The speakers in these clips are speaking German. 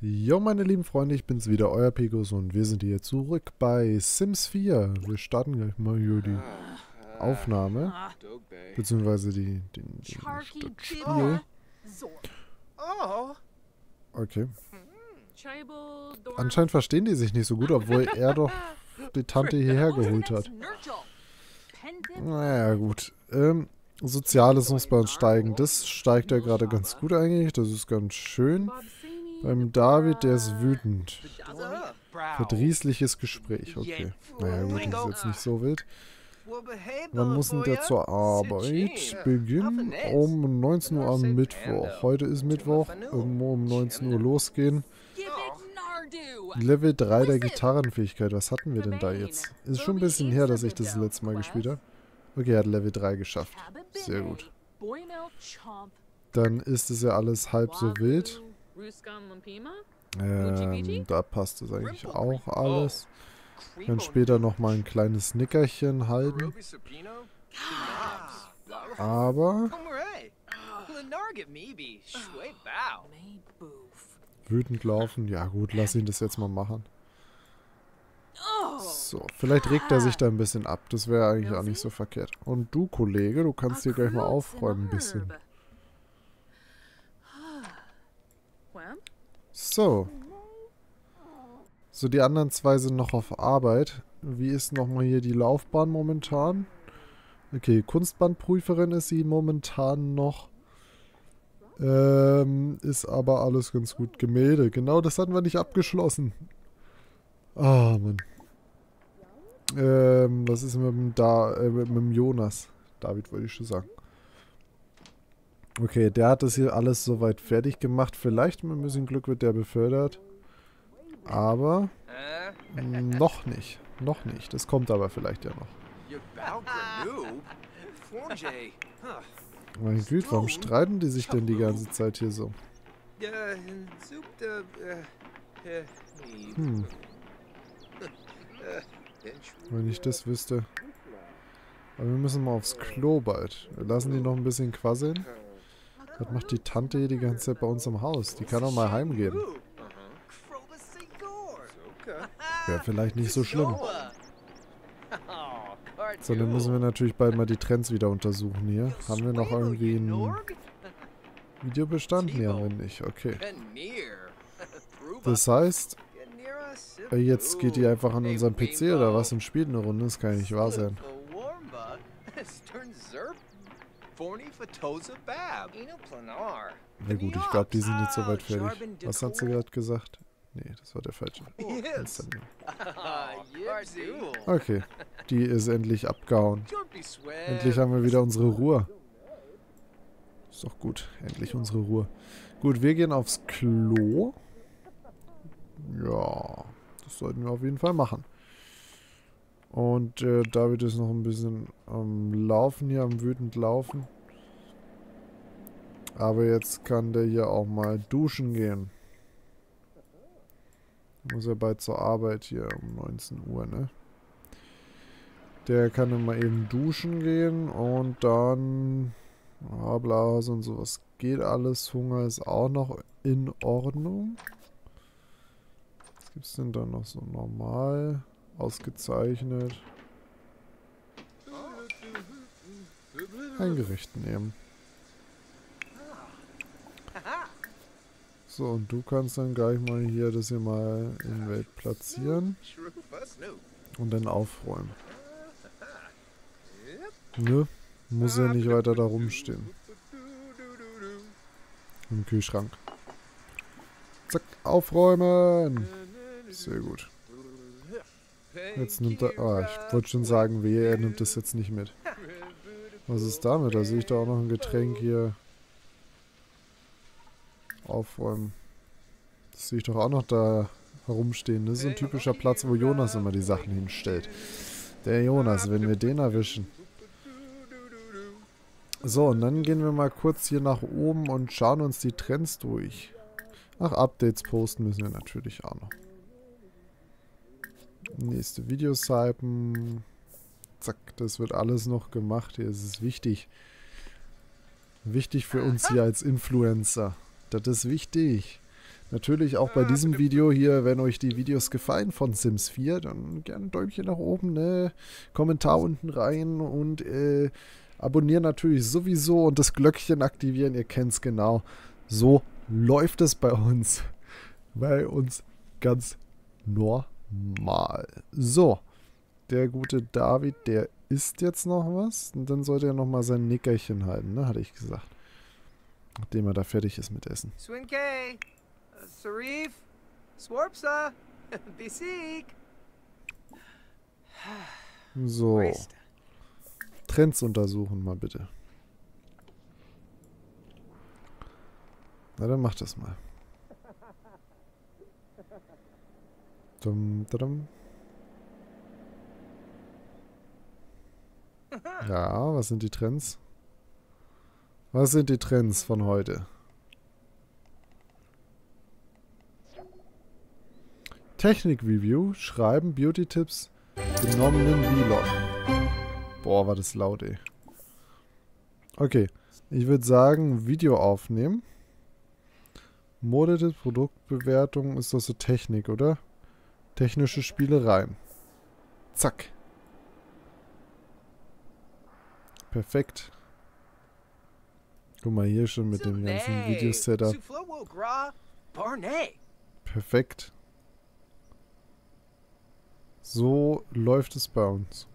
Jo meine lieben Freunde, ich bin's wieder, euer Pecos und wir sind hier zurück bei Sims 4. Wir starten gleich mal hier die Aufnahme, beziehungsweise den Spiel. Okay. Anscheinend verstehen die sich nicht so gut, obwohl er doch die Tante hierher geholt hat. Naja gut, Soziales muss bei uns steigen. Das steigt ja gerade ganz gut eigentlich, das ist ganz schön. Beim David, der ist wütend. Verdrießliches Gespräch, okay. Naja, gut, das ist jetzt nicht so wild. Wann muss denn der zur Arbeit? Beginn um 19 Uhr am Mittwoch. Heute ist Mittwoch, irgendwo um 19 Uhr losgehen. Level 3 der Gitarrenfähigkeit, was hatten wir denn da jetzt? Ist schon ein bisschen her, dass ich das letzte Mal gespielt habe. Okay, er hat Level 3 geschafft. Sehr gut. Dann ist es ja alles halb so wild. Da passt es eigentlich auch alles. Dann später nochmal ein kleines Nickerchen halten. Aber wütend laufen. Ja gut, lass ihn das jetzt mal machen. So, vielleicht regt er sich da ein bisschen ab. Das wäre eigentlich auch nicht so verkehrt. Und du, Kollege, du kannst hier gleich mal aufräumen ein bisschen. So, die anderen zwei sind noch auf Arbeit. Wie ist nochmal hier die Laufbahn momentan? Okay, Kunstbandprüferin ist sie momentan noch. Ist aber alles ganz gut. Gemälde, genau, das hatten wir nicht abgeschlossen. Ah, Mann. Was ist mit dem Jonas? David wollte ich schon sagen. Okay, der hat das hier alles soweit fertig gemacht. Vielleicht mit ein bisschen Glück wird der befördert. Aber noch nicht. Noch nicht. Das kommt aber vielleicht ja noch. Mein Gott, warum streiten die sich denn die ganze Zeit hier so? Hm. Wenn ich das wüsste. Aber wir müssen mal aufs Klo bald. Wir lassen die noch ein bisschen quasseln. Das macht die Tante hier die ganze Zeit bei uns im Haus. Die kann doch mal heimgehen. Wäre vielleicht nicht so schlimm. So, dann müssen wir natürlich bald mal die Trends wieder untersuchen hier. Haben wir noch irgendwie ein Videobestand? Nee, haben wir nicht. Okay. Das heißt, jetzt geht die einfach an unseren PC oder was und spielt eine Runde. Das kann ja nicht wahr sein. Na gut, ich glaube, die sind jetzt soweit fertig. Was hat sie gerade gesagt? Nee, das war der falsche. Okay, die ist endlich abgehauen. Endlich haben wir wieder unsere Ruhe. Ist doch gut, endlich unsere Ruhe. Gut, wir gehen aufs Klo. Ja, das sollten wir auf jeden Fall machen. Und David ist noch ein bisschen am Laufen hier, am wütend Laufen. Aber jetzt kann der hier auch mal duschen gehen. Muss ja bald zur Arbeit hier um 19 Uhr, ne? Der kann dann mal eben duschen gehen und dann Blase und sowas geht alles. Hunger ist auch noch in Ordnung. Was gibt's denn da noch so normal? Ausgezeichnet. Ein Gericht nehmen. So, und du kannst dann gleich mal hier das hier mal in der Welt platzieren. Und dann aufräumen. Ne? Muss ja nicht weiter da rumstehen. Im Kühlschrank. Zack, aufräumen! Sehr gut. Jetzt nimmt er... Ah, ich wollte schon sagen, wehe, er nimmt das jetzt nicht mit. Was ist damit? Da sehe ich da auch noch ein Getränk hier. Aufräumen. Das sehe ich doch auch noch da herumstehen. Das ist so ein typischer Platz, wo Jonas immer die Sachen hinstellt. Der Jonas, wenn wir den erwischen. So, und dann gehen wir mal kurz hier nach oben und schauen uns die Trends durch. Ach, Updates posten müssen wir natürlich auch noch. Nächste Videos hypen. Zack, das wird alles noch gemacht. Hier ist es wichtig. Wichtig für uns hier als Influencer. Das ist wichtig. Natürlich auch bei diesem Video hier, wenn euch die Videos gefallen von Sims 4, dann gerne ein Däumchen nach oben, ne? Kommentar unten rein und abonnieren natürlich sowieso und das Glöckchen aktivieren, ihr kennt's genau. So läuft es bei uns. Bei uns ganz normal. So, der gute David, der isst jetzt noch was und dann sollte er nochmal sein Nickerchen halten, ne? Hatte ich gesagt. Nachdem er da fertig ist mit Essen. Swinkey! Sarif, Swarpsa, Besieg. So. Trends untersuchen mal bitte. Na dann mach das mal. Dum, dum. Ja, was sind die Trends? Was sind die Trends von heute? Technik-Review, Schreiben, Beauty-Tipps, genommenen Vlog. Boah, war das laut, ey. Okay, ich würde sagen, Video aufnehmen. Modetipps, Produktbewertung, ist das so Technik, oder? Technische Spielereien. Zack. Perfekt. Guck mal hier schon mit dem ganzen Videosetup. Perfekt. So läuft es bei uns.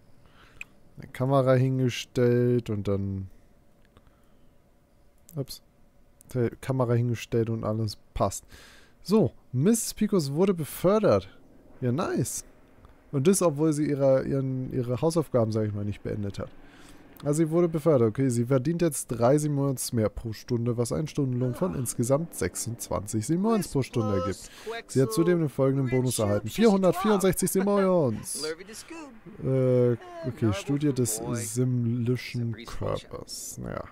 Eine Kamera hingestellt und dann... Ups. Kamera hingestellt und alles passt. So, Mrs. Picos wurde befördert. Ja, nice. Und das, obwohl sie ihre Hausaufgaben, sage ich mal, nicht beendet hat. Also sie wurde befördert. Okay, sie verdient jetzt 3 Simoleons mehr pro Stunde, was einen Stundenlohn von insgesamt 26 Simoleons pro Stunde ergibt. Sie hat zudem den folgenden Bonus erhalten. 464 Simoleons. Okay, Studie des simlischen Körpers. Naja.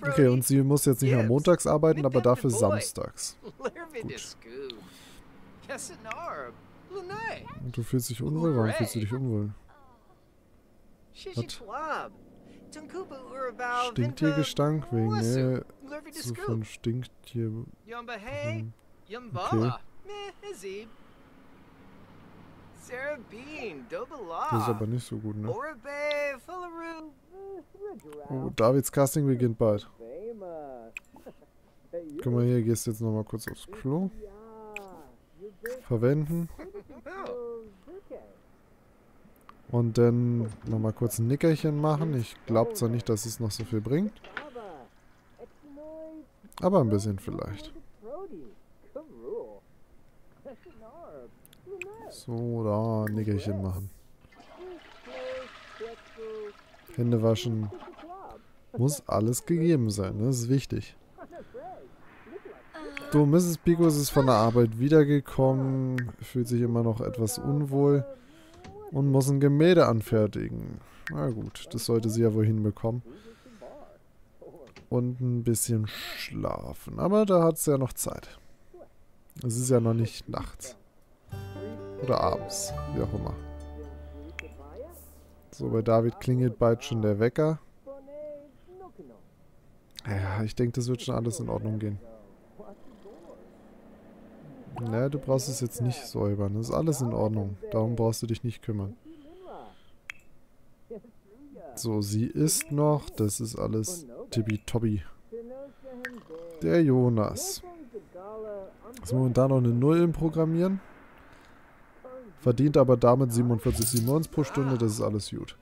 Okay, und sie muss jetzt nicht mehr montags arbeiten, aber dafür samstags. Gut. Und du fühlst dich unwohl? Warum fühlst du dich unwohl? Hat. Stinktiergestank wegen so von Stinktier. Okay. Das ist aber nicht so gut, ne? Oh, Davids Casting beginnt bald. Guck mal hier, gehst jetzt nochmal kurz aufs Klo. Verwenden. Und dann nochmal kurz ein Nickerchen machen. Ich glaube zwar nicht, dass es noch so viel bringt. Aber ein bisschen vielleicht. So, da ein Nickerchen machen. Hände waschen. Muss alles gegeben sein, das ist wichtig. So, Mrs. Picos ist von der Arbeit wiedergekommen. Fühlt sich immer noch etwas unwohl. Und muss ein Gemälde anfertigen. Na gut, das sollte sie ja wohl hinbekommen. Und ein bisschen schlafen. Aber da hat sie ja noch Zeit. Es ist ja noch nicht nachts. Oder abends, wie auch immer. So, bei David klingelt bald schon der Wecker. Ja, ich denke, das wird schon alles in Ordnung gehen. Naja, du brauchst es jetzt nicht säubern. Das ist alles in Ordnung. Darum brauchst du dich nicht kümmern. So, sie isst noch. Das ist alles tippitoppi. Der Jonas. Ist momentan noch eine 0 im Programmieren. Verdient aber damit 47 Simoleons pro Stunde. Das ist alles gut.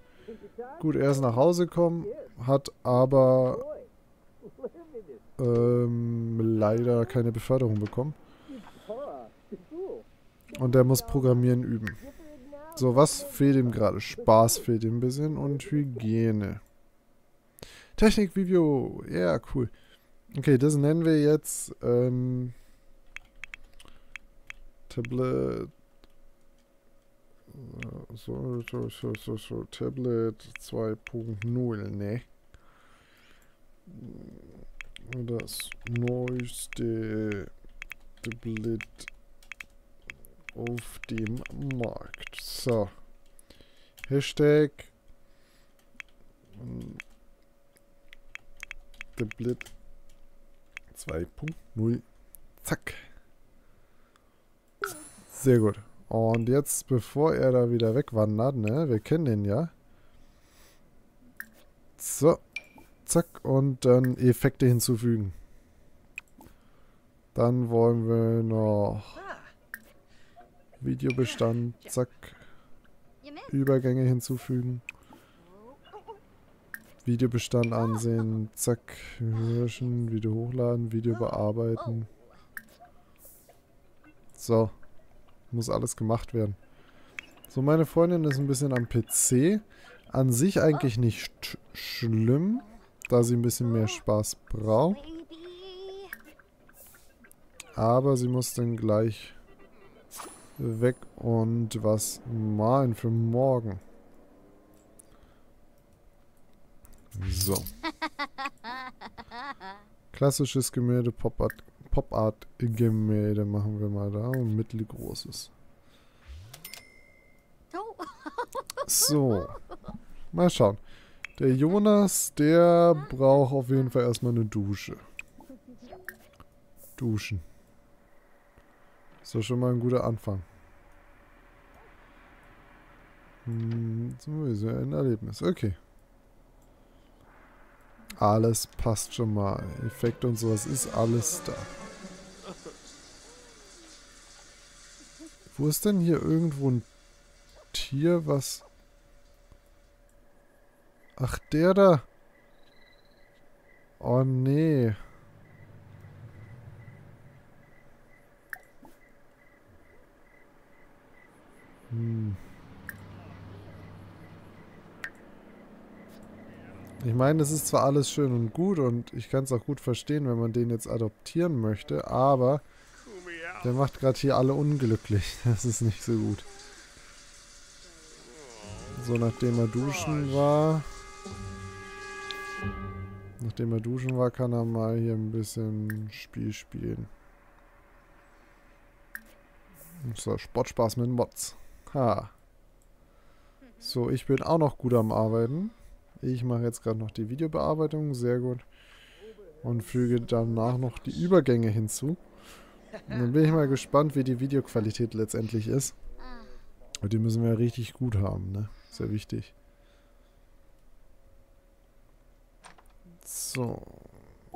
Gut, er ist nach Hause gekommen. Hat aber leider keine Beförderung bekommen. Und er muss Programmieren üben. So, was fehlt ihm gerade? Spaß fehlt ihm ein bisschen und Hygiene. Technik-Video. Ja, yeah, cool. Okay, das nennen wir jetzt Tablet. So. Tablet 2.0, ne? Das neueste Tablet auf dem Markt. So. Hashtag Tablet 2.0 Zack. Sehr gut. Und jetzt, bevor er da wieder wegwandert, ne? Wir kennen den ja. So. Zack. Und dann Effekte hinzufügen. Dann wollen wir noch Videobestand. Zack. Übergänge hinzufügen. Videobestand ansehen. Zack. Löschen. Video hochladen. Video bearbeiten. So. Muss alles gemacht werden. So, meine Freundin ist ein bisschen am PC. An sich eigentlich nicht schlimm, da sie ein bisschen mehr Spaß braucht. Aber sie muss dann gleich weg und was malen für morgen. So. Klassisches Gemälde, Pop-Art-Gemälde machen wir mal da und mittelgroßes. So. Mal schauen. Der Jonas, der braucht auf jeden Fall erstmal eine Dusche. Duschen. Ist doch schon mal ein guter Anfang. So ist ja ein Erlebnis. Okay. Alles passt schon mal. Effekt und sowas ist alles da. Wo ist denn hier irgendwo ein Tier, was... Ach, der da. Oh, nee. Ich meine, es ist zwar alles schön und gut und ich kann es auch gut verstehen, wenn man den jetzt adoptieren möchte, aber der macht gerade hier alle unglücklich. Das ist nicht so gut. So, nachdem er duschen war, kann er mal hier ein bisschen Spiel spielen. So, Sportspaß mit Mods. Ha. So, ich bin auch noch gut am Arbeiten. Ich mache jetzt gerade noch die Videobearbeitung. Sehr gut. Und füge danach noch die Übergänge hinzu. Und dann bin ich mal gespannt, wie die Videoqualität letztendlich ist. Und die müssen wir ja richtig gut haben, ne? Sehr wichtig. So.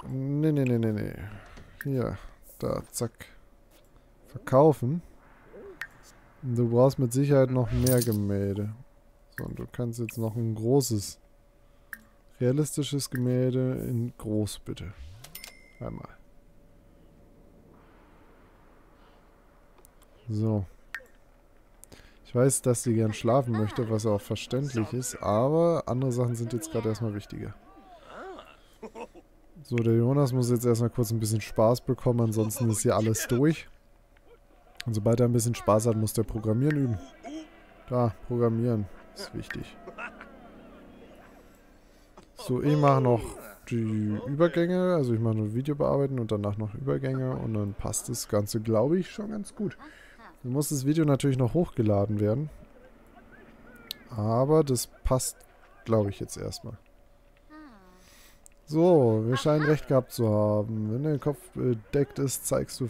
Nee. Hier. Da, zack. Verkaufen. Du brauchst mit Sicherheit noch mehr Gemälde. So, und du kannst jetzt noch ein großes, realistisches Gemälde in groß, bitte. Einmal. So. Ich weiß, dass sie gern schlafen möchte, was auch verständlich ist, aber andere Sachen sind jetzt gerade erstmal wichtiger. So, der Jonas muss jetzt erstmal kurz ein bisschen Spaß bekommen, ansonsten ist hier alles durch. Und sobald er ein bisschen Spaß hat, muss der Programmieren üben. Da, Programmieren ist wichtig. So, ich mache noch die Übergänge. Also ich mache nur Video bearbeiten und danach noch Übergänge. Und dann passt das Ganze, glaube ich, schon ganz gut. Dann muss das Video natürlich noch hochgeladen werden. Aber das passt, glaube ich, jetzt erstmal. So, wir scheinen recht gehabt zu haben. Wenn dein Kopf bedeckt ist, zeigst du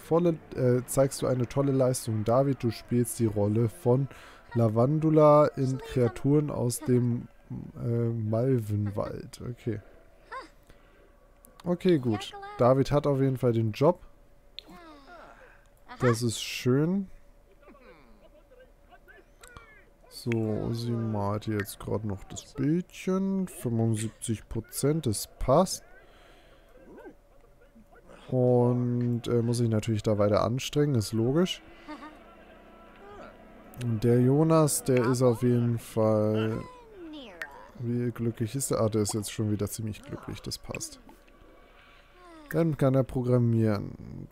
eine tolle Leistung. David, du spielst die Rolle von Lavandula in Kreaturen aus dem Malvenwald. Okay. Okay, gut. David hat auf jeden Fall den Job. Das ist schön. So, sie malt jetzt gerade noch das Bildchen. 75%, das passt. Und muss ich natürlich da weiter anstrengen, ist logisch. Und der Jonas, der ist auf jeden Fall... Wie glücklich ist der? Ah, der ist jetzt schon wieder ziemlich glücklich, das passt. Dann kann er programmieren.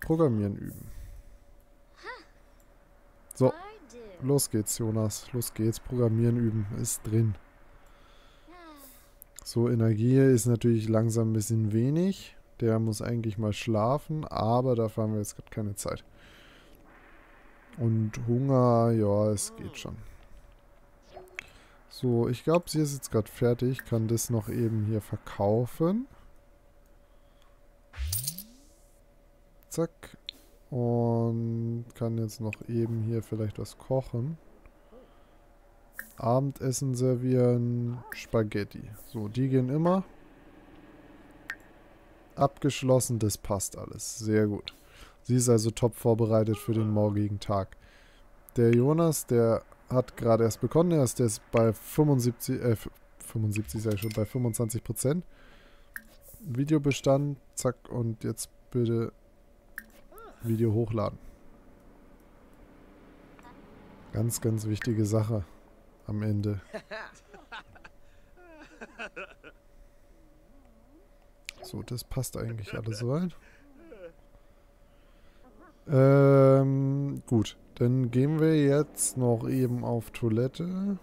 Programmieren üben. So. Los geht's, Jonas. Los geht's. Programmieren üben. Ist drin. So, Energie ist natürlich langsam ein bisschen wenig. Der muss eigentlich mal schlafen, aber dafür haben wir jetzt gerade keine Zeit. Und Hunger, ja, es geht schon. So, ich glaube, sie ist jetzt gerade fertig. Ich kann das noch eben hier verkaufen. Zack. Und kann jetzt noch eben hier vielleicht was kochen. Abendessen servieren, Spaghetti. So, die gehen immer. Abgeschlossen, das passt alles. Sehr gut. Sie ist also top vorbereitet für den morgigen Tag. Der Jonas, der hat gerade erst begonnen. Er ist jetzt bei 25%. Videobestand, zack, und jetzt bitte Video hochladen. Ganz, ganz wichtige Sache am Ende. So, das passt eigentlich alles soweit. Gut, dann gehen wir jetzt noch eben auf Toilette.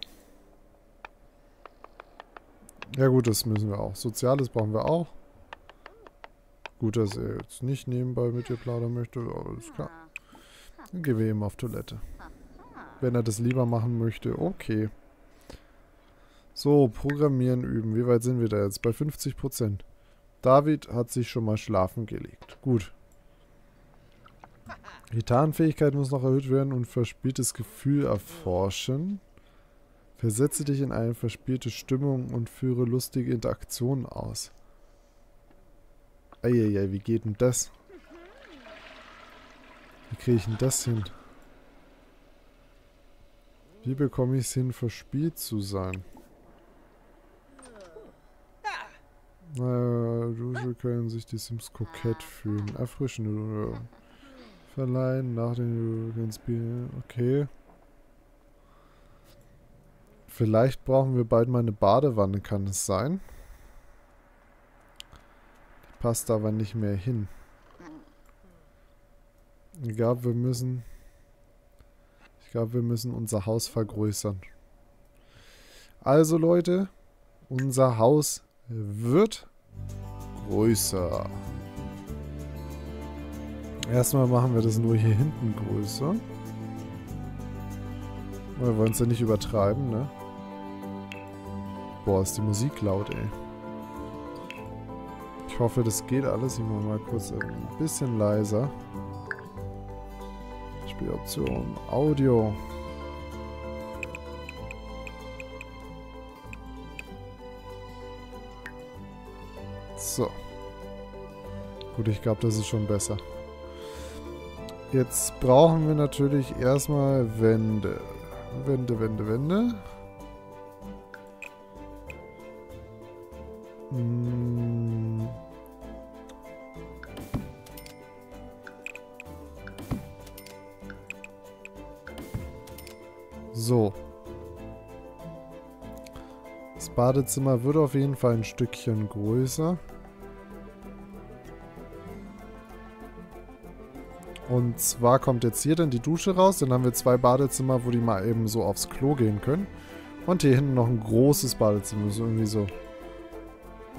Ja gut, das müssen wir auch. Soziales brauchen wir auch. Gut, dass er jetzt nicht nebenbei mit dir plaudern möchte. Alles klar. Dann gehen wir eben auf Toilette. Wenn er das lieber machen möchte, okay. So, Programmieren üben. Wie weit sind wir da jetzt? Bei 50%. David hat sich schon mal schlafen gelegt. Gut. Gitarrenfähigkeit muss noch erhöht werden und verspieltes Gefühl erforschen. Versetze dich in eine verspielte Stimmung und führe lustige Interaktionen aus. Eieiei, wie geht denn das? Wie kriege ich denn das hin? Wie bekomme ich es hin, verspielt zu sein? Dusche können sich die Sims kokett fühlen. Erfrischende verleihen, nach den Inspirieren. Okay. Vielleicht brauchen wir bald mal eine Badewanne, kann es sein? Die passt aber nicht mehr hin. Ich glaube, wir müssen unser Haus vergrößern. Also Leute, unser Haus wird größer. Erstmal machen wir das nur hier hinten größer. Wir wollen es ja nicht übertreiben, ne? Boah, ist die Musik laut, ey. Ich hoffe, das geht alles. Ich mache mal kurz ein bisschen leiser. Spieloption, Audio. So. Gut, ich glaube, das ist schon besser. Jetzt brauchen wir natürlich erstmal Wände. Wände. Hm. So. Das Badezimmer wird auf jeden Fall ein Stückchen größer. Und zwar kommt jetzt hier dann die Dusche raus. Dann haben wir zwei Badezimmer, wo die mal eben so aufs Klo gehen können. Und hier hinten noch ein großes Badezimmer. So irgendwie so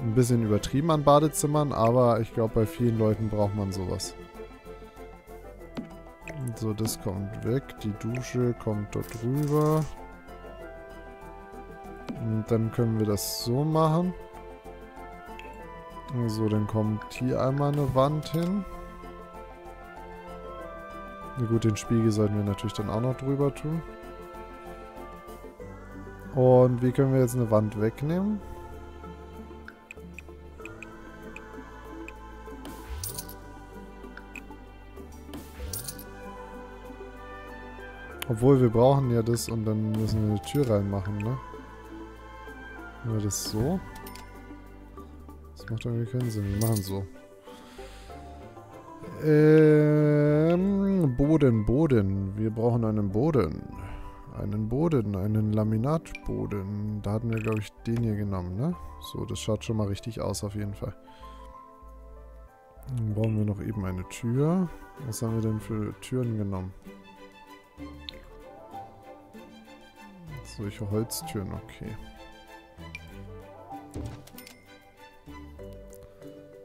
ein bisschen übertrieben an Badezimmern. Aber ich glaube, bei vielen Leuten braucht man sowas. So, das kommt weg. Die Dusche kommt dort drüber. Und dann können wir das so machen. So, dann kommt hier einmal eine Wand hin. Na gut, den Spiegel sollten wir natürlich dann auch noch drüber tun. Und wie können wir jetzt eine Wand wegnehmen? Obwohl, wir brauchen ja das und dann müssen wir eine Tür reinmachen, ne? Machen wir das so? Das macht irgendwie keinen Sinn. Wir machen so. Boden. Wir brauchen einen Boden. Einen Laminatboden. Da hatten wir, glaube ich, den hier genommen, ne? So, das schaut schon mal richtig aus, auf jeden Fall. Dann brauchen wir noch eben eine Tür. Was haben wir denn für Türen genommen? Solche Holztüren, okay.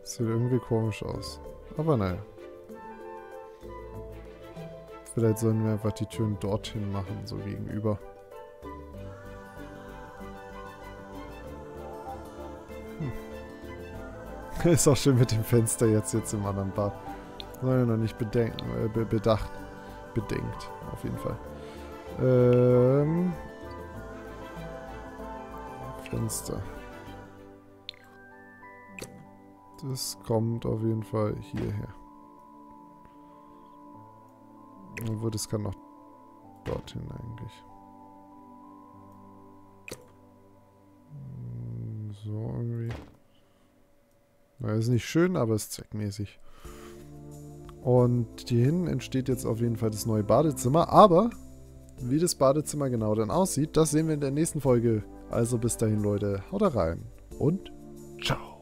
Sieht irgendwie komisch aus. Aber naja. Vielleicht sollen wir einfach die Türen dorthin machen, so gegenüber. Hm. Ist auch schön mit dem Fenster jetzt im anderen Bad. Sondern noch nicht bedenkt. Auf jeden Fall. Fenster. Das kommt auf jeden Fall hierher. Obwohl, das kann noch dorthin eigentlich. So irgendwie. Na, ist nicht schön, aber ist zweckmäßig. Und hier hinten entsteht jetzt auf jeden Fall das neue Badezimmer. Aber wie das Badezimmer genau dann aussieht, das sehen wir in der nächsten Folge. Also bis dahin, Leute. Haut rein und ciao.